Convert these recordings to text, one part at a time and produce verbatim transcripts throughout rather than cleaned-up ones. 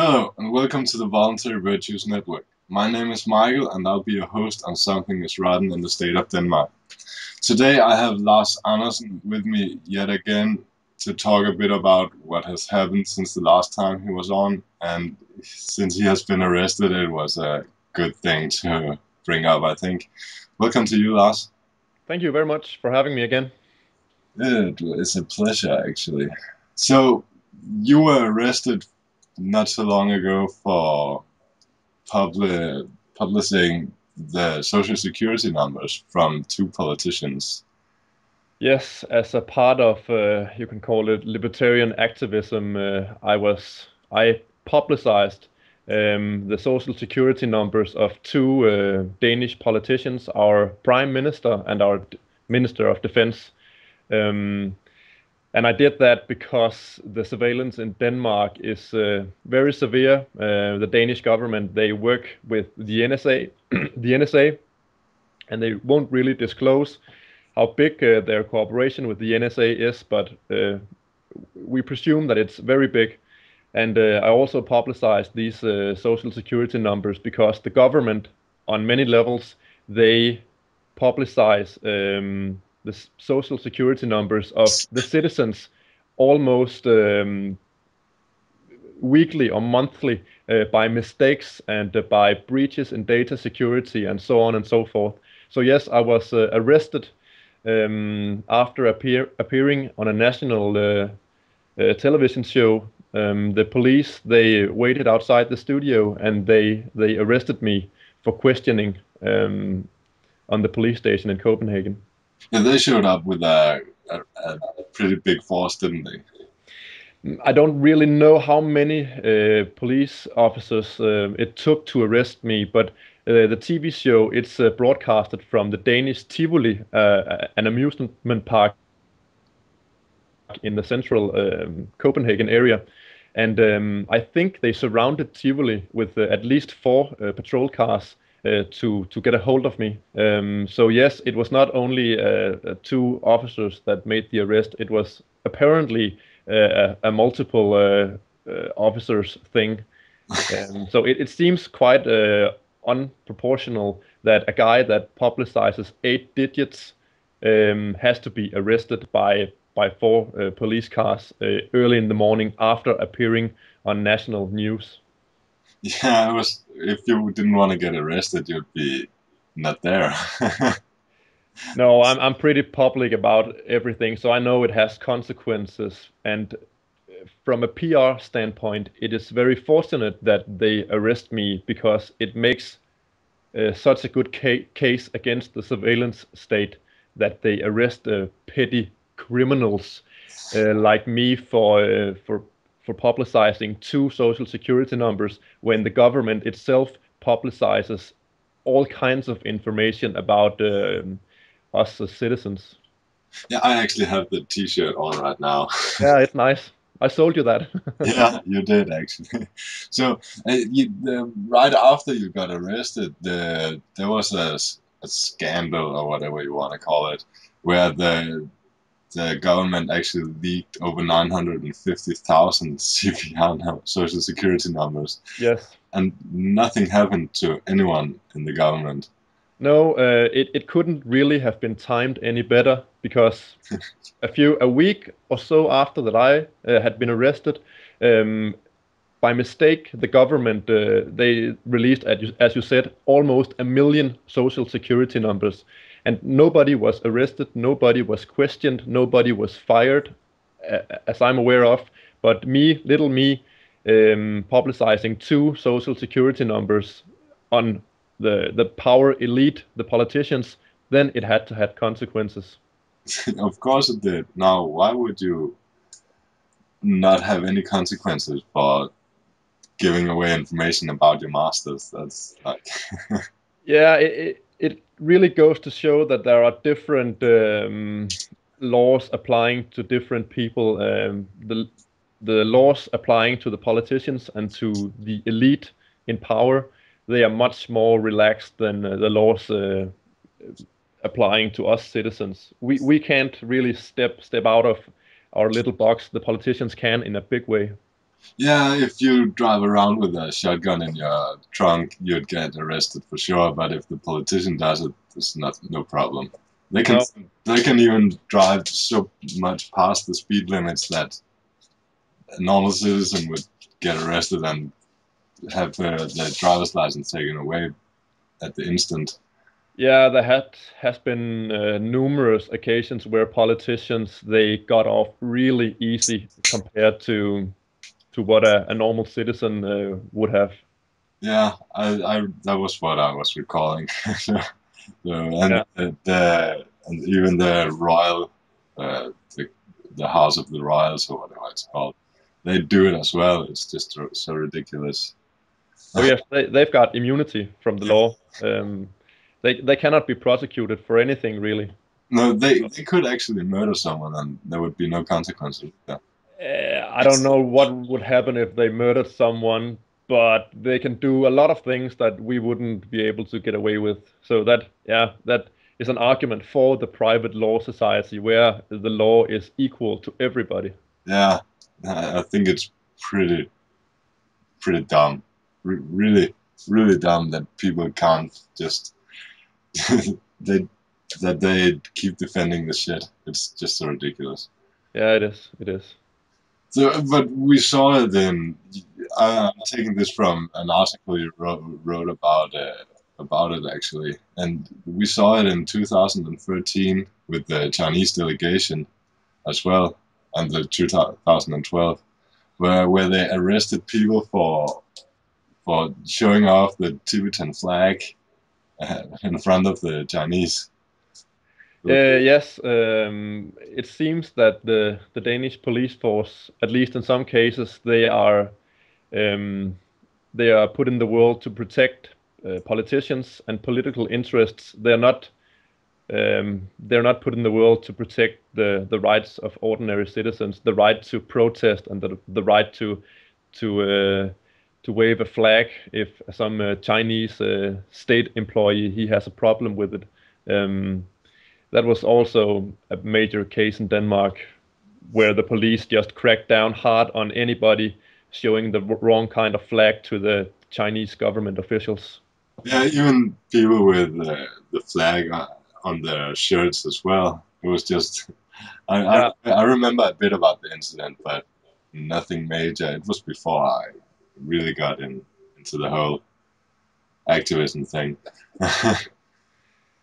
Hello and welcome to the Voluntary Virtues Network. My name is Michael and I'll be your host on Something is Rotten in the State of Denmark. Today I have Lars Andersen with me yet again to talk a bit about what has happened since the last time he was on, and since he has been arrested it was a good thing to bring up, I think. Welcome to you, Lars. Thank you very much for having me again. It, it's a pleasure actually. So you were arrested not so long ago for public, publishing the social security numbers from two politicians. Yes, as a part of, uh, you can call it libertarian activism, uh, I was, I publicized um, the social security numbers of two uh, Danish politicians, our prime minister and our minister of defense. Um, And I did that because the surveillance in Denmark is uh, very severe. Uh, the Danish government, they work with the N S A, the N S A, and they won't really disclose how big uh, their cooperation with the N S A is, but uh, we presume that it's very big. And uh, I also publicized these uh, social security numbers because the government, on many levels, they publicize um, the social security numbers of the citizens almost um, weekly or monthly uh, by mistakes and uh, by breaches in data security and so on and so forth. So yes, I was uh, arrested um, after appear appearing on a national uh, uh, television show. Um, the police, they waited outside the studio and they, they arrested me for questioning um, on the police station in Copenhagen. Yeah, they showed up with a, a, a pretty big force, didn't they? I don't really know how many uh, police officers uh, it took to arrest me, but uh, the T V show, it's uh, broadcasted from the Danish Tivoli, uh, an amusement park in the central um, Copenhagen area. And um, I think they surrounded Tivoli with uh, at least four uh, patrol cars Uh, to to get a hold of me. Um, so yes, it was not only uh, two officers that made the arrest. It was apparently uh, a multiple uh, uh, officers thing. Um, so it, it seems quite uh, unproportional that a guy that publicizes eight digits um, has to be arrested by by four uh, police cars uh, early in the morning after appearing on national news. Yeah, it was. If you didn't want to get arrested, you'd be not there. No, I'm I'm pretty public about everything, so I know it has consequences. And from a P R standpoint, it is very fortunate that they arrest me because it makes uh, such a good ca case against the surveillance state that they arrest uh, petty criminals uh, like me for uh, for. for publicizing two social security numbers when the government itself publicizes all kinds of information about um, us as citizens. Yeah, I actually have the t-shirt on right now. Yeah, it's nice. I sold you that. Yeah, you did actually. So uh, you, uh, right after you got arrested, uh, there was a, a scandal or whatever you want to call it, where the The government actually leaked over nine hundred fifty thousand C P R social security numbers. Yes. And nothing happened to anyone in the government. No, uh, it, it couldn't really have been timed any better because a few a week or so after that I uh, had been arrested, um, by mistake, the government, uh, they released, as you said, almost a million social security numbers. And nobody was arrested, nobody was questioned, nobody was fired, as I'm aware of. But me, little me, um, publicizing two social security numbers on the, the power elite, the politicians, then it had to have consequences. Of course it did. Now, why would you not have any consequences for giving away information about your masters? That's like... Yeah, it, it really goes to show that there are different um, laws applying to different people. Um, the, the laws applying to the politicians and to the elite in power, they are much more relaxed than uh, the laws uh, applying to us citizens. We, we can't really step, step out of our little box. The politicians can in a big way. Yeah, if you drive around with a shotgun in your trunk, you'd get arrested for sure. But if the politician does it, it's not no problem. They can no. they can even drive so much past the speed limits that a normal citizen would get arrested and have their, their driver's license taken away at the instant. Yeah, there had, has been uh, numerous occasions where politicians, they got off really easy compared to to what a, a normal citizen uh, would have. Yeah, I, I, that was what I was recalling. so, and, yeah. uh, the, and even the royal, uh, the, the House of the Royals or whatever it's called, they do it as well. It's just so ridiculous. Oh yes, they, they've got immunity from the law. Um, They they cannot be prosecuted for anything, really. No, they they could actually murder someone, and there would be no consequences. Yeah. Uh, I don't know what would happen if they murdered someone, but they can do a lot of things that we wouldn't be able to get away with. So that yeah, that is an argument for the private law society, where the law is equal to everybody. Yeah, I think it's pretty pretty dumb, Re really really dumb that people can't just. they, that they keep defending the shit. It's just so ridiculous. Yeah, it is. It is. So, but we saw it in. I'm taking this from an article you wrote, wrote about uh, about it actually, and we saw it in two thousand thirteen with the Chinese delegation, as well, and the two thousand twelve, where where they arrested people for for showing off the Tibetan flag. In front of the Chinese. Uh, yes, um, it seems that the the Danish police force, at least in some cases, they are um, they are put in the world to protect uh, politicians and political interests. They are not um, they are not put in the world to protect the the rights of ordinary citizens, the right to protest and the the right to to. Uh, to wave a flag if some uh, Chinese uh, state employee, he has a problem with it. Um, that was also a major case in Denmark where the police just cracked down hard on anybody showing the wrong kind of flag to the Chinese government officials. Yeah, even people with uh, the flag on their shirts as well. It was just... I, yeah. I, I remember a bit about the incident, but nothing major. It was before I... really got in, into the whole activism thing.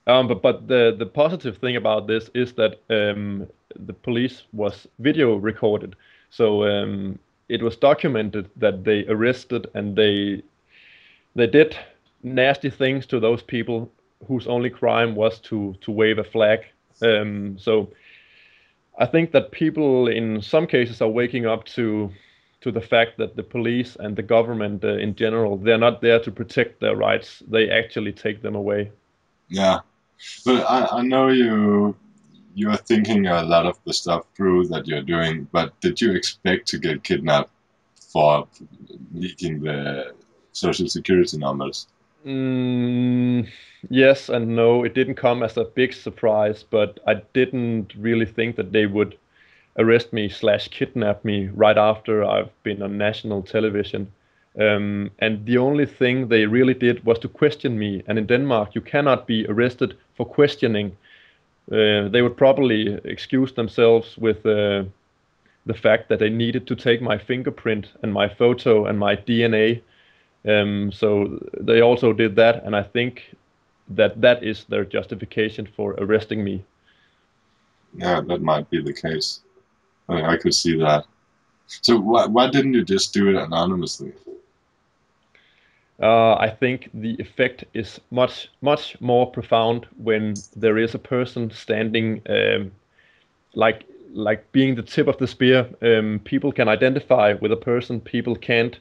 um, but but the, the positive thing about this is that um, the police was video recorded. So um, it was documented that they arrested and they they did nasty things to those people whose only crime was to, to wave a flag. Um, so I think that people in some cases are waking up to... to the fact that the police and the government uh, in general, they're not there to protect their rights. They actually take them away. Yeah. But I, I know you, you're thinking a lot of the stuff through that you're doing, but did you expect to get kidnapped for leaking the social security numbers? Mm, yes and no. It didn't come as a big surprise, but I didn't really think that they would arrest me slash kidnap me right after I've been on national television. Um, and the only thing they really did was to question me. And in Denmark, you cannot be arrested for questioning. Uh, they would probably excuse themselves with uh, the fact that they needed to take my fingerprint and my photo and my D N A. Um, so they also did that. And I think that that is their justification for arresting me. Yeah, that might be the case. I could see that. So why, why didn't you just do it anonymously? Uh, I think the effect is much, much more profound when there is a person standing, um, like like being the tip of the spear. Um, people can identify with a person. People can't,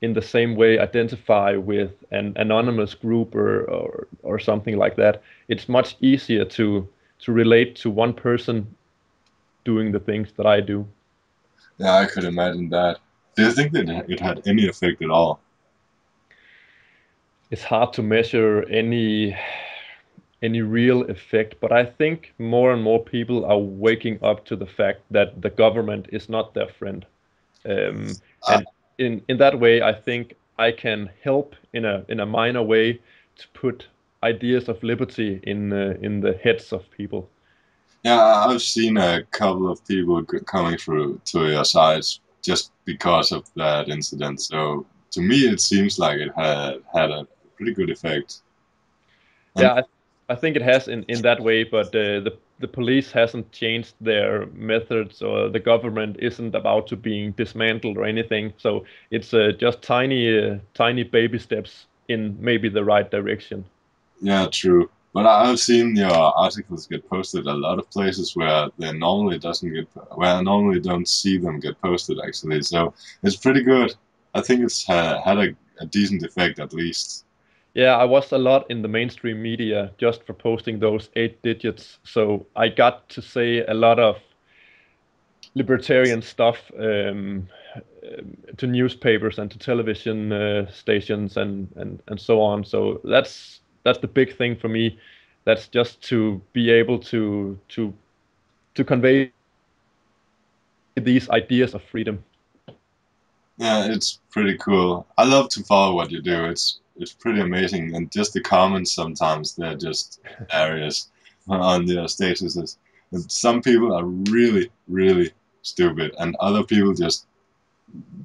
in the same way, identify with an anonymous group or or, or something like that. It's much easier to to relate to one person doing the things that I do. Yeah, I could imagine that. Do you think that it had any effect at all? It's hard to measure any any real effect, but I think more and more people are waking up to the fact that the government is not their friend. Um, and in, in that way, I think I can help in a in a minor way to put ideas of liberty in uh, in the heads of people. Yeah, I've seen a couple of people coming through to your sides just because of that incident. So to me, it seems like it had had a pretty good effect. And yeah, I, th I think it has in in that way. But uh, the the police hasn't changed their methods, or the government isn't about to being dismantled or anything. So it's uh, just tiny uh, tiny baby steps in maybe the right direction. Yeah, true. But I've seen your articles get posted a lot of places where they normally doesn't get, where I normally don't see them get posted actually. So it's pretty good. I think it's uh, had a, a decent effect at least. Yeah, I was a lot in the mainstream media just for posting those eight digits. So I got to say a lot of libertarian stuff um, to newspapers and to television uh, stations and and and so on. So that's. That's the big thing for me. That's just to be able to to to convey these ideas of freedom. Yeah, it's pretty cool. I love to follow what you do. It's it's pretty amazing, and just the comments sometimes they're just hilarious on their statuses. And some people are really, really stupid, and other people just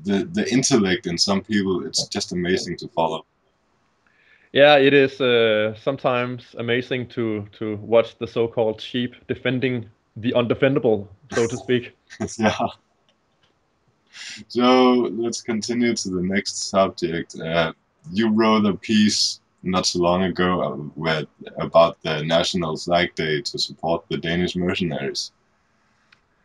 the the intellect in some people it's just amazing to follow. Yeah, it is uh, sometimes amazing to to watch the so-called sheep defending the undefendable, so to speak. Yeah. So let's continue to the next subject. Uh, you wrote a piece not so long ago with, about the National Flag Day to support the Danish mercenaries,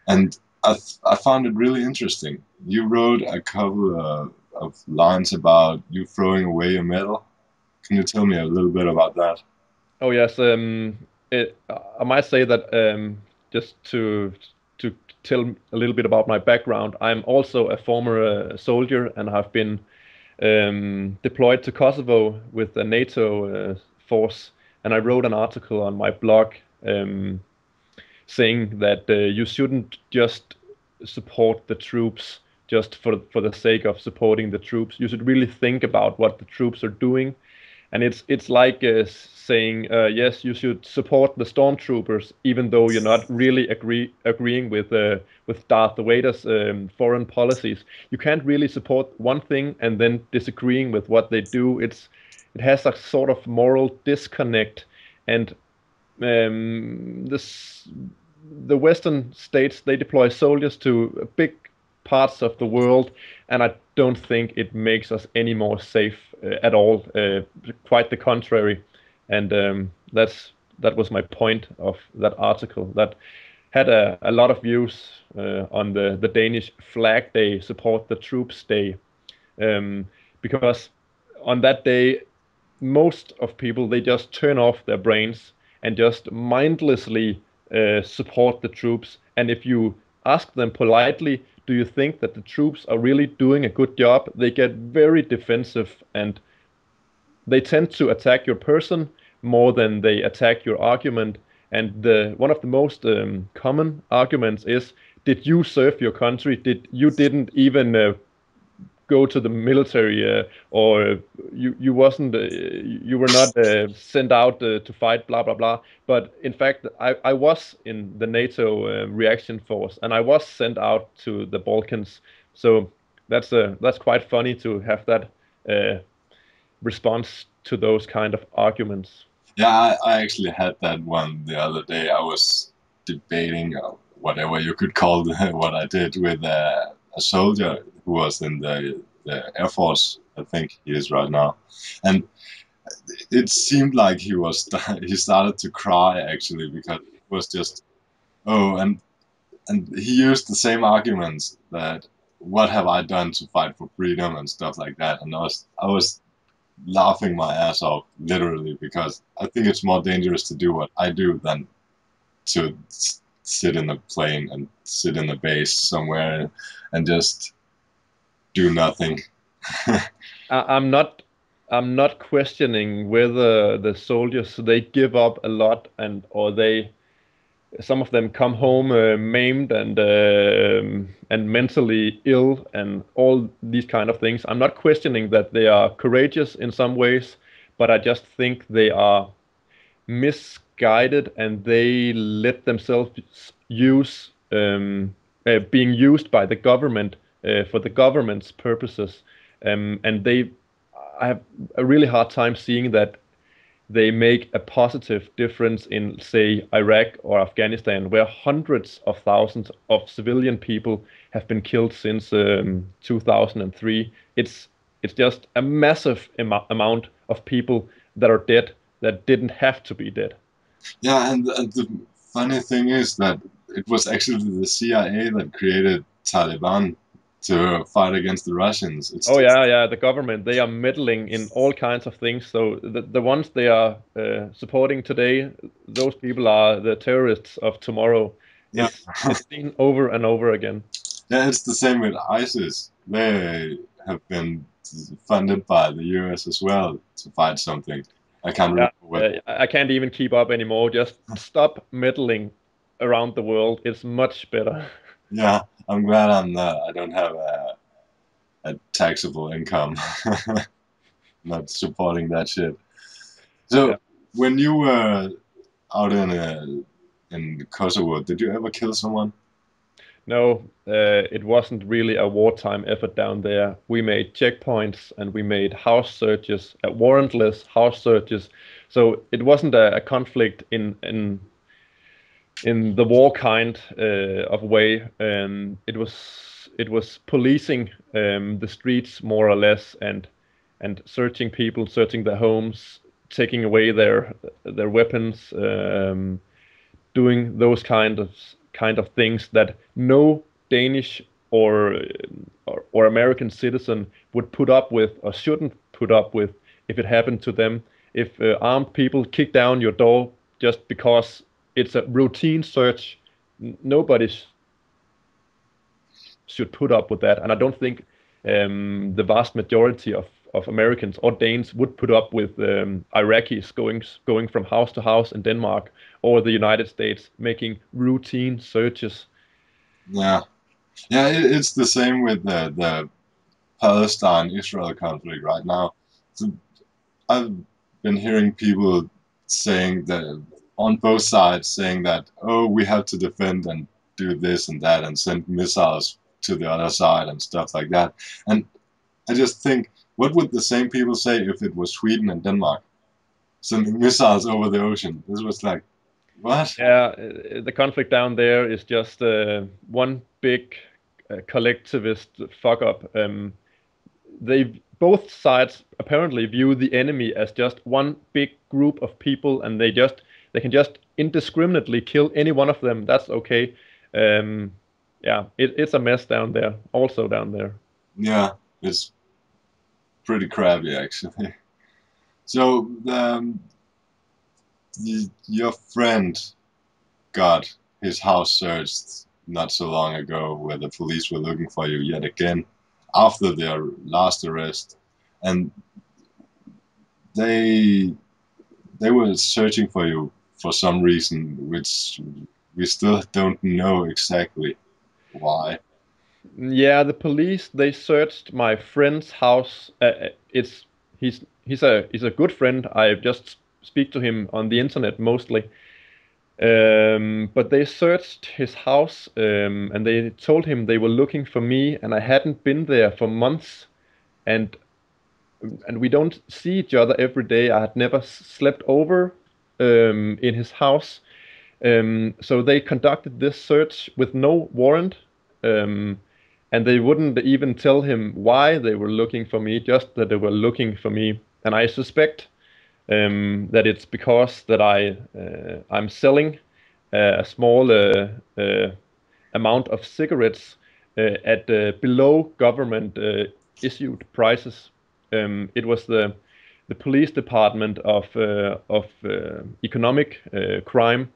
and I th I found it really interesting. You wrote a couple of, of lines about you throwing away a medal. Can you tell me a little bit about that? Oh yes, um, it, I might say that um, just to to tell a little bit about my background. I'm also a former uh, soldier, and I've been um, deployed to Kosovo with a NATO uh, force. And I wrote an article on my blog um, saying that uh, you shouldn't just support the troops just for for the sake of supporting the troops. You should really think about what the troops are doing. And it's it's like uh, saying uh, yes, you should support the stormtroopers, even though you're not really agree agreeing with uh, with Darth Vader's um, foreign policies. You can't really support one thing and then disagreeing with what they do. It's it has a sort of moral disconnect, and um, this the Western states they deploy soldiers to big parts of the world, and I don't think it makes us any more safe uh, at all. Uh, quite the contrary, and um, that's that was my point of that article. That had a, a lot of views uh, on the the Danish Flag Day, support the troops day, um, because on that day, most of people they just turn off their brains and just mindlessly uh, support the troops. And if you ask them politely, do you think that the troops are really doing a good job? They get very defensive, and they tend to attack your person more than they attack your argument. And the, one of the most um, common arguments is, did you serve your country? Did you didn't even uh, go to the military, uh, or you you wasn't uh, you were not uh, sent out uh, to fight, blah blah blah. But in fact, I I was in the NATO uh, reaction force, and I was sent out to the Balkans. So that's a uh, that's quite funny to have that uh, response to those kind of arguments. Yeah, I, I actually had that one the other day. I was debating whatever you could call the, what I did with uh, a soldier who was in the, the Air Force, I think he is right now. And it seemed like he was, he started to cry actually, because it was just, oh, and and he used the same arguments that, what have I done to fight for freedom and stuff like that. And I was, I was laughing my ass off, literally, because I think it's more dangerous to do what I do than to sit in a plane and sit in a base somewhere and just do nothing. I, I'm not I'm not questioning whether the soldiers they give up a lot and or they Some of them come home uh, maimed and uh, and mentally ill and all these kind of things. I'm not questioning that they are courageous in some ways, but I just think they are misguided and they let themselves use um, uh, being used by the government uh, for the government's purposes. Um, and they, I have a really hard time seeing that they make a positive difference in, say, Iraq or Afghanistan, where hundreds of thousands of civilian people have been killed since um, two thousand three. It's it's just a massive am- amount of people that are dead that didn't have to be dead. Yeah, and, and the funny thing is that it was actually the C I A that created Taliban to fight against the Russians. It's oh yeah, yeah. The government, they are meddling in all kinds of things. So the the ones they are uh, supporting today, those people are the terrorists of tomorrow. Yeah. It's, it's seen over and over again. Yeah, it's the same with ISIS. They have been funded by the U S as well to fight something. I can't yeah, remember what. I can't even keep up anymore. Just stop meddling around the world. It's much better. Yeah, I'm glad I'm not, I don't have a, a taxable income. Not supporting that shit. So, yeah. When you were out in uh, in Kosovo, did you ever kill someone? No, uh, it wasn't really a wartime effort down there. We made checkpoints and we made house searches, uh, warrantless house searches. So it wasn't a, a conflict in in. in the war kind uh, of way. Um, it was it was policing um, the streets more or less, and and searching people, searching their homes, taking away their their weapons, um, doing those kind of kind of things that no Danish or, or or American citizen would put up with or shouldn't put up with if it happened to them. If uh, armed people kick down your door just because it's a routine search, nobody sh- should put up with that. And I don't think um, the vast majority of, of Americans or Danes would put up with um, Iraqis going going from house to house in Denmark or the United States making routine searches. Yeah, yeah, it, it's the same with the, the Palestine-Israel conflict right now. So I've been hearing people saying that, on both sides, saying that, oh, we have to defend and do this and that and send missiles to the other side and stuff like that. And I just think, what would the same people say if it was Sweden and Denmark sending missiles over the ocean? This was like, what? Yeah, the conflict down there is just uh, one big uh, collectivist fuck-up. Um, they've both sides apparently view the enemy as just one big group of people, and they just They can just indiscriminately kill any one of them. That's okay. Um, yeah, it, it's a mess down there. Also down there. Yeah, it's pretty crappy, actually. So, um, y- your friend got his house searched not so long ago, where the police were looking for you yet again after their last arrest. And they they were searching for you for some reason, which we still don't know exactly why. Yeah, the police, they searched my friend's house. Uh, it's he's he's a he's a good friend. I just speak to him on the internet mostly. Um, but they searched his house um, and they told him they were looking for me, and I hadn't been there for months, and and we don't see each other every day. I had never slept over Um, in his house. Um, so they conducted this search with no warrant, um, and they wouldn't even tell him why they were looking for me, just that they were looking for me. And I suspect um, that it's because that I, uh, I'm selling uh, a small uh, uh, amount of cigarettes uh, at uh, below government uh, issued prices. Um, it was the The police department of uh, of uh, economic uh, crime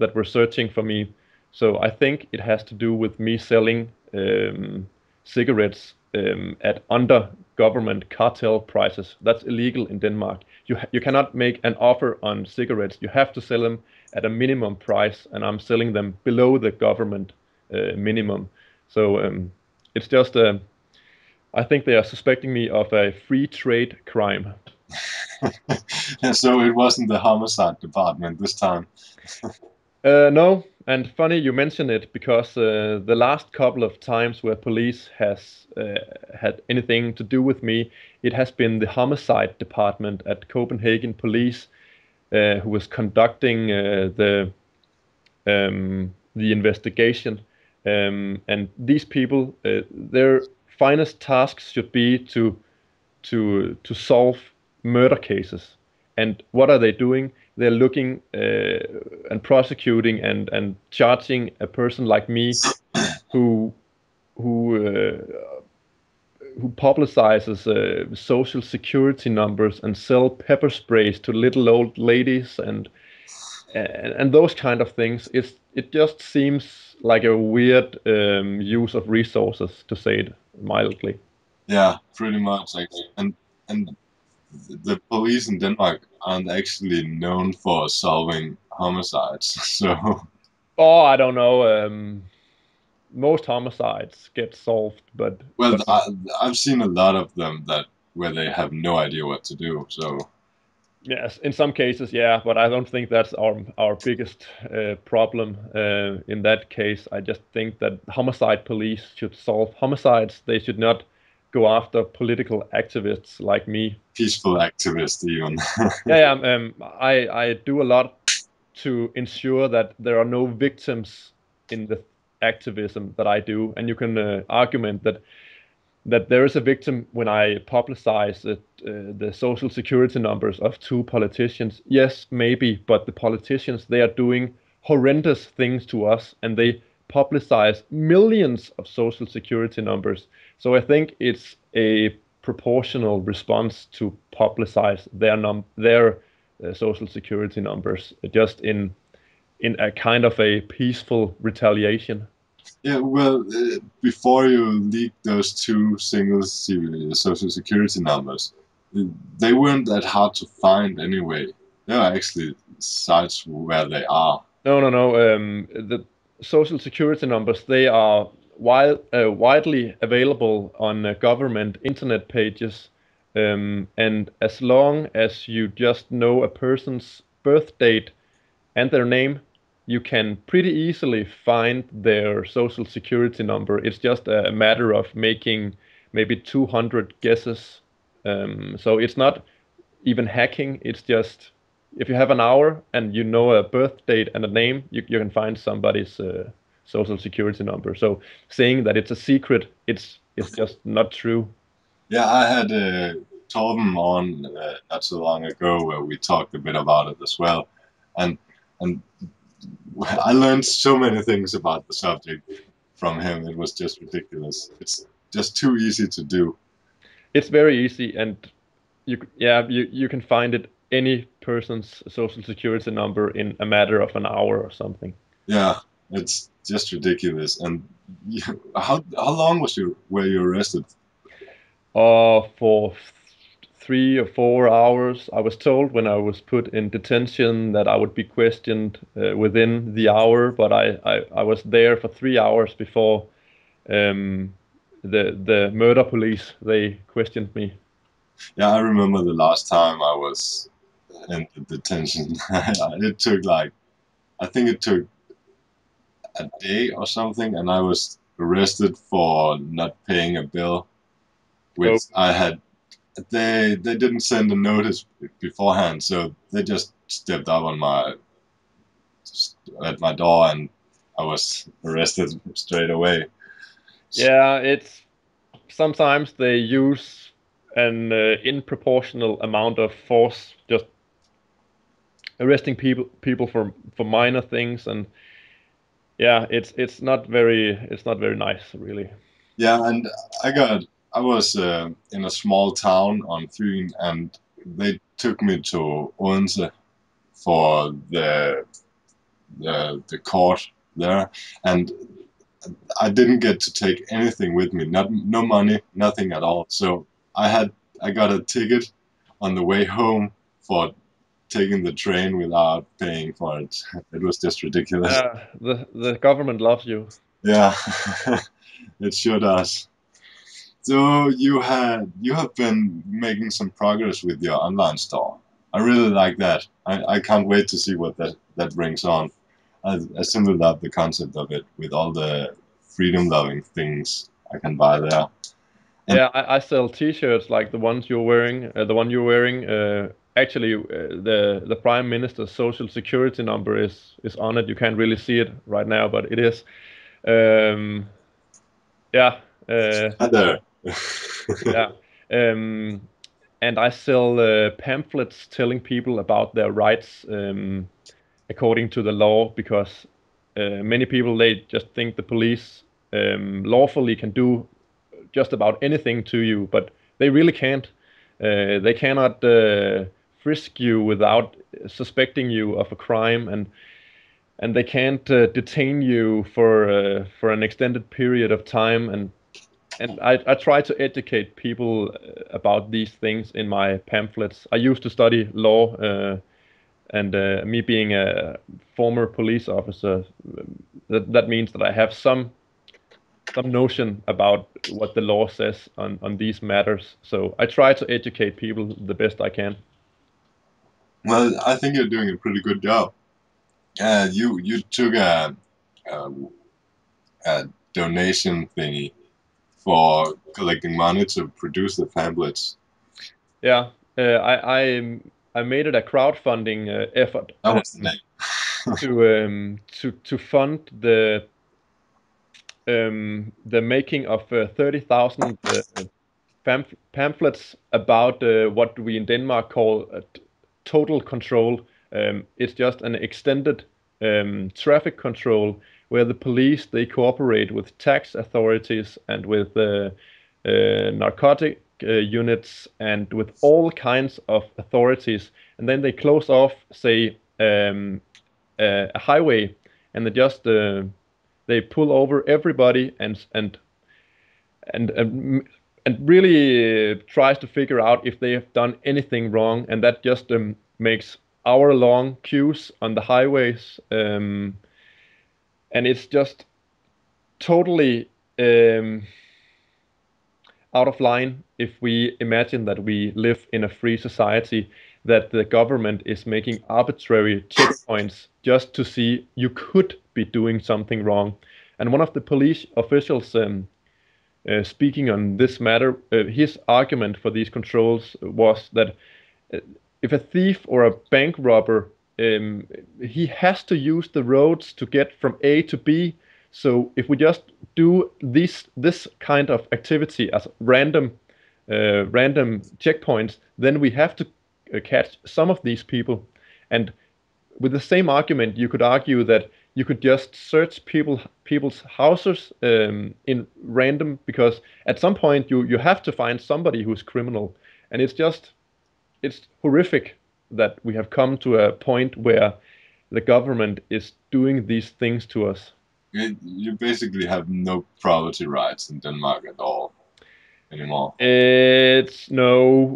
that were searching for me, so I think it has to do with me selling um, cigarettes um, at under government cartel prices. That's illegal in Denmark. You ha- you cannot make an offer on cigarettes. You have to sell them at a minimum price, and I'm selling them below the government uh, minimum. So um, it's just, uh, I think they are suspecting me of a free trade crime. So it wasn't the homicide department this time. uh, no, and funny you mention it, because uh, the last couple of times where police has uh, had anything to do with me, it has been the homicide department at Copenhagen police uh, who was conducting uh, the um, the investigation. Um, and these people, uh, their finest tasks should be to to to solve murder cases. And what are they doing? They're looking uh, and prosecuting and and charging a person like me who who uh, who publicizes uh, social security numbers and sell pepper sprays to little old ladies and and, and those kind of things. It's, it just seems like a weird um, use of resources, to say it mildly. Yeah, pretty much. Actually. And and the police in Denmark aren't actually known for solving homicides, so... Oh, I don't know. Um, most homicides get solved, but... Well, but... I, I've seen a lot of them that where they have no idea what to do, so... Yes, in some cases, yeah, but I don't think that's our, our biggest uh, problem uh, in that case. I just think that homicide police should solve homicides. They should not go after political activists like me. Peaceful activists, even. yeah, yeah um, I, I do a lot to ensure that there are no victims in the activism that I do. And you can uh, argument that that there is a victim when I publicize it, uh, the social security numbers of two politicians. Yes, maybe, but the politicians, they are doing horrendous things to us, and they publicize millions of social security numbers. So I think it's a proportional response to publicize their num their uh, social security numbers, just in in a kind of a peaceful retaliation. Yeah, well, uh, before you leaked those two single social security numbers, they weren't that hard to find anyway. There are actually sites where they are. No, no, no. Um, the social security numbers, they are wild, uh, widely available on uh, government internet pages, um, and as long as you just know a person's birth date and their name, you can pretty easily find their social security number. It's just a matter of making maybe two hundred guesses. Um, so it's not even hacking, it's just... If you have an hour and you know a birth date and a name, you, you can find somebody's uh, social security number. So saying that it's a secret, it's it's just not true. Yeah, I had uh, Torben on uh, not so long ago where we talked a bit about it as well, and and I learned so many things about the subject from him. It was just ridiculous. It's just too easy to do. It's very easy, and you yeah you you can find it. Any person's social security number in a matter of an hour or something. Yeah, it's just ridiculous. And you, how how long was you were you arrested? Uh, for three or four hours. I was told when I was put in detention that I would be questioned uh, within the hour, but I, I I was there for three hours before um, the the murder police they questioned me. Yeah, I remember the last time I was in detention. It took like, I think it took a day or something, and I was arrested for not paying a bill, which oh. I had, they they didn't send a notice beforehand, so they just stepped up on my, at my door, and I was arrested straight away. Yeah, it's, sometimes they use an uh, in proportional amount of force, just arresting people people for for minor things, and yeah, it's it's not very it's not very nice, really. Yeah, and I got I was uh, in a small town on Thune, and they took me to Odense for the the the court there, and I didn't get to take anything with me, not no money, nothing at all, so. I had I got a ticket on the way home for taking the train without paying for it. It was just ridiculous. Yeah, the, the government loves you. Yeah, it sure does. So you had you have been making some progress with your online store. I really like that. I, I can't wait to see what that, that brings on. I, I simply love the concept of it with all the freedom-loving things I can buy there. And yeah, I, I sell T-shirts like the ones you're wearing. Uh, the one you're wearing, uh, actually, uh, the the Prime Minister's social security number is is on it. You can't really see it right now, but it is. Um, yeah. Uh, Hello. Yeah. Um, and I sell uh, pamphlets telling people about their rights um, according to the law, because uh, many people, they just think the police um, lawfully can do just about anything to you, but they really can't. Uh, they cannot uh, frisk you without suspecting you of a crime, and and they can't uh, detain you for uh, for an extended period of time. And And I, I try to educate people about these things in my pamphlets. I used to study law, uh, and uh, me being a former police officer, that, that means that I have some some notion about what the law says on, on these matters. So I try to educate people the best I can. Well, I think you're doing a pretty good job. Uh, you, you took a, a, a donation thingy for collecting money to produce the pamphlets. Yeah, uh, I, I I made it a crowdfunding uh, effort. That was the name. to um to to fund the um the making of uh, thirty thousand uh, pamph pamphlets about uh, what we in Denmark call uh, total control. Um, it's just an extended um, traffic control, where the police, they cooperate with tax authorities and with uh, uh, narcotic uh, units and with all kinds of authorities. And then they close off, say, um, uh, a highway, and they just uh, they pull over everybody and and and and, and really uh, tries to figure out if they have done anything wrong. And that just um, makes hour-long queues on the highways. Um, And it's just totally um, out of line if we imagine that we live in a free society, that the government is making arbitrary checkpoints just to see you could be doing something wrong. And one of the police officials um, uh, speaking on this matter, uh, his argument for these controls was that uh, if a thief or a bank robber Um, he has to use the roads to get from A to B. So if we just do this this kind of activity as random, uh, random checkpoints, then we have to uh, catch some of these people. And with the same argument, you could argue that you could just search people people's houses um, in random, because at some point you you have to find somebody who's criminal. And it's just it's horrific that we have come to a point where the government is doing these things to us. It, you basically have no property rights in Denmark at all anymore. It's no,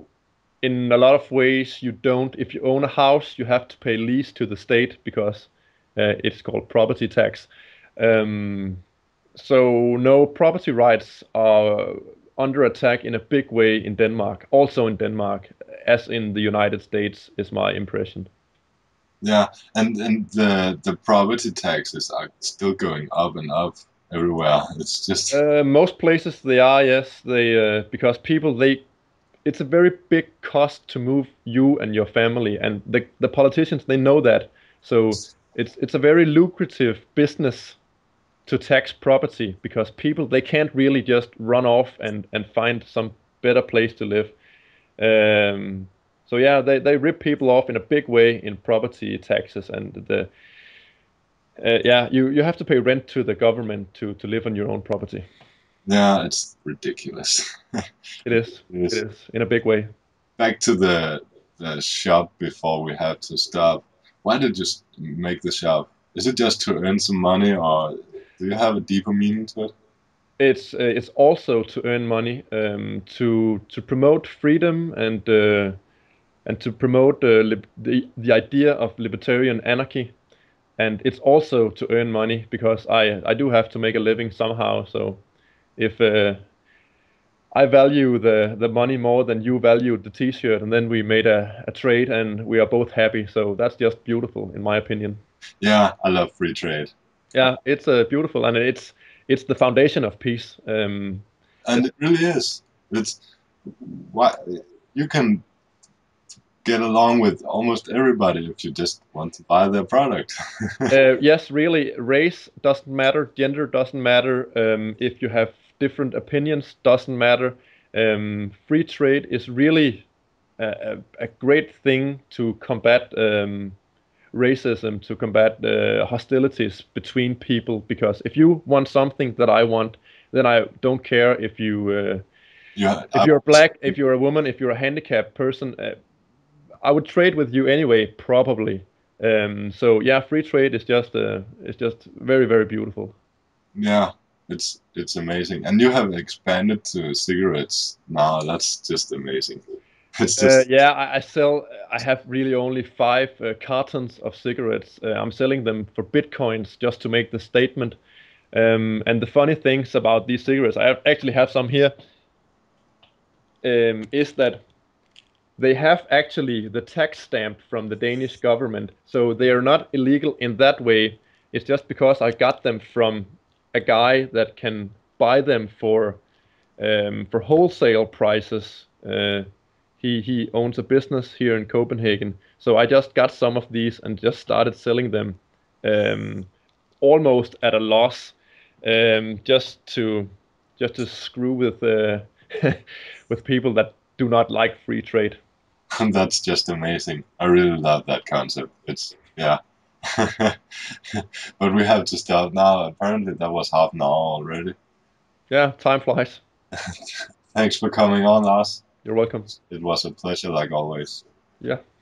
in a lot of ways you don't. If you own a house, you have to pay lease to the state, because uh, it's called property tax. Um, so no, property rights are under attack in a big way in Denmark, also in Denmark, as in the United States, is my impression. Yeah, and, and the, the property taxes are still going up and up everywhere. It's just... Uh, most places they are, yes. They uh, because people, they... It's a very big cost to move you and your family, and the, the politicians, they know that. So it's, it's a very lucrative business to tax property, because people, they can't really just run off and, and find some better place to live. Um, so yeah, they, they rip people off in a big way in property taxes, and the uh, yeah, you, you have to pay rent to the government to, to live on your own property. Yeah, it's ridiculous. It is. It is. It is, in a big way. Back to the, the shop before we have to stop. Why did you make the shop? Is it just to earn some money, or do you have a deeper meaning to it? It's uh, it's also to earn money, um, to to promote freedom and uh, and to promote uh, lib the, the idea of libertarian anarchy. And it's also to earn money, because I, I do have to make a living somehow. So if uh, I value the, the money more than you valued the t-shirt, and then we made a, a trade and we are both happy. So that's just beautiful, in my opinion. Yeah, I love free trade. Yeah, it's uh, beautiful, and it's it's the foundation of peace. Um, and it really is. It's why you can get along with almost everybody if you just want to buy their product. uh, yes, really, race doesn't matter, gender doesn't matter. Um, if you have different opinions, doesn't matter. Um, free trade is really a, a great thing to combat. Um, racism, to combat uh, hostilities between people, because if you want something that I want, then I don't care if you uh, yeah, if I'm, you're black, if you're a woman, if you're a handicapped person, uh, I would trade with you anyway, probably. Um, so yeah, free trade is just uh, it's just very, very beautiful. Yeah, it's it's amazing, and you have expanded to cigarettes now. That's just amazing. Just... Uh, yeah, I, I sell. I have really only five uh, cartons of cigarettes. Uh, I'm selling them for bitcoins, just to make the statement. Um, and the funny things about these cigarettes, I have, actually have some here, um, is that they have actually the tax stamp from the Danish government, so they are not illegal in that way. It's just because I got them from a guy that can buy them for um, for wholesale prices. Uh, He, he owns a business here in Copenhagen, so I just got some of these and just started selling them, um, almost at a loss, um, just to just to screw with uh, with people that do not like free trade. And that's just amazing. I really love that concept. It's yeah, but we have to start now. Apparently, that was half an hour already. Yeah, time flies. Thanks for coming on, Lars. You're welcome. It was a pleasure, like always. Yeah.